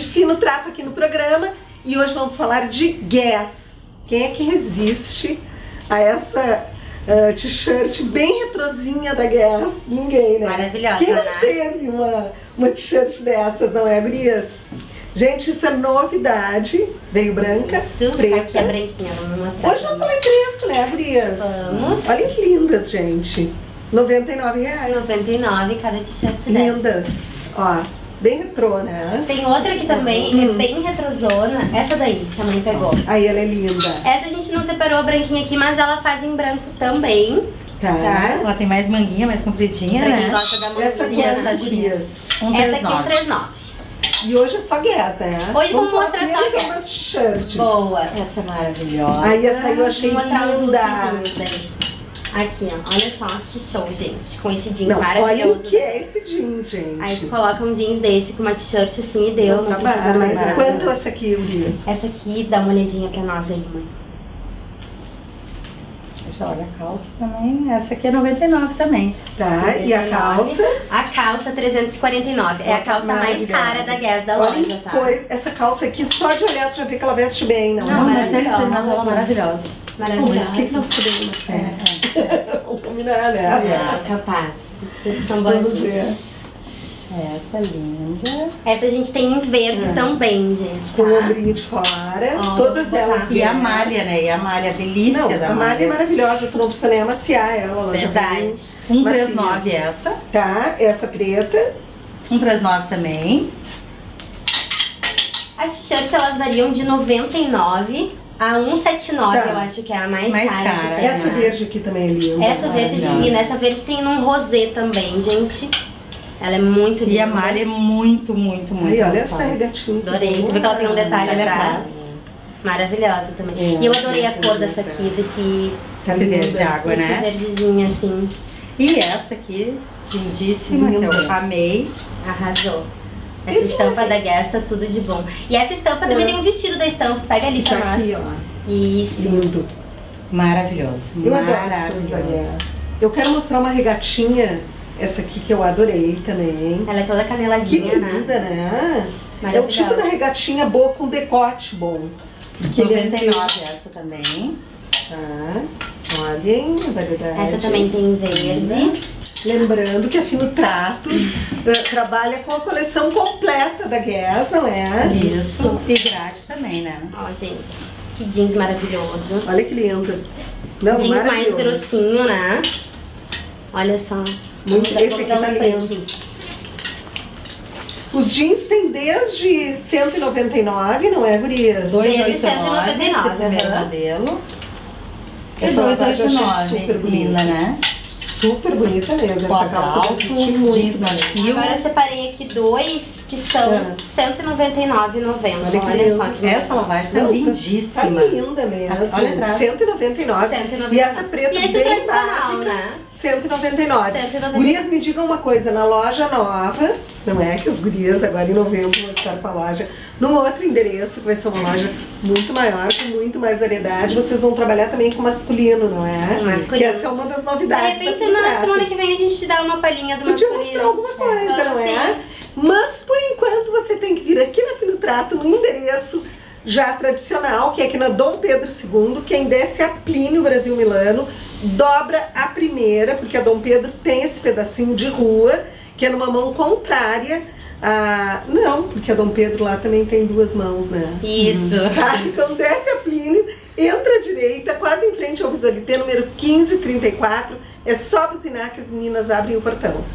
de Finotratto aqui no programa e hoje vamos falar de Guess. Quem é que resiste a essa t-shirt bem retrozinha da Guess? Ninguém, né? Maravilhosa, quem não, né? Teve uma t-shirt dessas, não é, Brias? Gente, isso é novidade. Veio branca, isso, preta. Aqui é branquinha, vamos mostrar. Hoje vamos falar preço, né, Brias? Vamos. Olha que lindas, gente. R$99. 99 cada t-shirt dessa. Lindas. Ó, bem retrô, né? Tem outra aqui também, é bem retrozona. Essa daí também pegou. Aí ela é linda. Essa a gente não separou a branquinha aqui, mas ela faz em branco também. Tá. Ela tem mais manguinha, mais compridinha, pra né? Quem gosta da manguinha. Essa aqui é da X. Essa aqui é 39. E hoje é só Guess, né? Hoje vamos mostrar só Guess. Shirts. Boa. Essa é maravilhosa. Aí essa eu achei linda. Aqui, ó. Olha só que show, gente. Com esse jeans maravilhoso. Olha o que é esse jeans, gente. Aí tu coloca um jeans desse com uma t-shirt assim e deu. Não precisa mais nada. Quanto essa aqui, Luiz? Essa aqui, dá uma olhadinha pra nós aí, mãe. Olha, a calça também, essa aqui é 99 também. Tá, 99. E a calça? A calça 349, é a calça mais cara da Guess da loja, olha, tá? Pois, essa calça aqui, só de olhar, tu já vê que ela veste bem, não? Não, maravilhosa. Maravilhosa. Maravilhosa. Por que não fudeu você? É. Vou combinar, né? É, capaz. Vocês que são boazinhas. Essa linda. Essa a gente tem em verde também, gente. Tá? Com o ombrinho de fora. Oh, todas elas. E a malha, né? E a malha, a delícia não, da malha. A malha é maravilhosa, tu não precisa nem amaciar ela. Verdade. 139 essa. Tá, essa preta. 139 também. As t-shirts, elas variam de 99 a 179, tá. Eu acho que é a mais cara. Tem, essa verde aqui também é linda. Essa verde é divina. Essa verde tem num rosé também, gente. Ela é muito linda. E a malha é muito aí, olha essa regatinha. Adorei. Tu vê que ela tem um detalhe atrás. Maravilhosa também. E eu adorei a cor dessa aqui, desse verde água, né? Esse verdezinho assim. E essa aqui, lindíssima. Eu amei. Arrasou. Essa estampa da Guess, tá tudo de bom. E essa estampa também tem um vestido da estampa. Pega ali pra nós. Isso. Lindo. Maravilhoso. Eu adoro as da Guess. Eu quero mostrar uma regatinha. Essa aqui que eu adorei também. Ela é toda caneladinha, que linda, né? É o tipo da regatinha boa com decote bom. 99 essa também. Tá. Olhem a variedade. Essa também tem verde. Lembrando que a Finotratto trabalha com a coleção completa da Guess, não é? Isso. E grátis também, né? Ó, gente, que jeans maravilhoso. Olha que lindo. Não, jeans mais grossinho, né? Olha só. Muito, esse aqui tá lindo. Os jeans tem desde 199, não é, gurias? Desde 199, esse primeiro modelo. E 289, super linda, né? Super bonita mesmo. Essa calça alto, jeans macio. Agora eu separei aqui dois que são R$199,90. Olha só. Essa lavagem tá lindíssima. Tá linda mesmo. Olha atrás. R$199,00. E essa preta bem tradicional, né? R$199,00. Gurias, me digam uma coisa, na loja nova, não é que as gurias agora em novembro vão estar para a loja, num outro endereço, que vai ser uma loja muito maior, com muito mais variedade, vocês vão trabalhar também com masculino, não é? Masculino. Que essa é uma das novidades. De repente, na semana que vem, a gente te dá uma palhinha do masculino. Podia mostrar alguma coisa, não é? Mas, por enquanto, você tem que vir aqui na Finotratto, no endereço já tradicional, que é aqui na Dom Pedro II, quem desce a Plínio Brasil Milano, dobra a primeira, porque a Dom Pedro tem esse pedacinho de rua, que é numa mão contrária a... Não, porque a Dom Pedro lá também tem duas mãos, né? Isso. Tá? Então desce a Plínio, entra à direita, quase em frente ao Visolité, número 1534, é só buzinar que as meninas abrem o portão.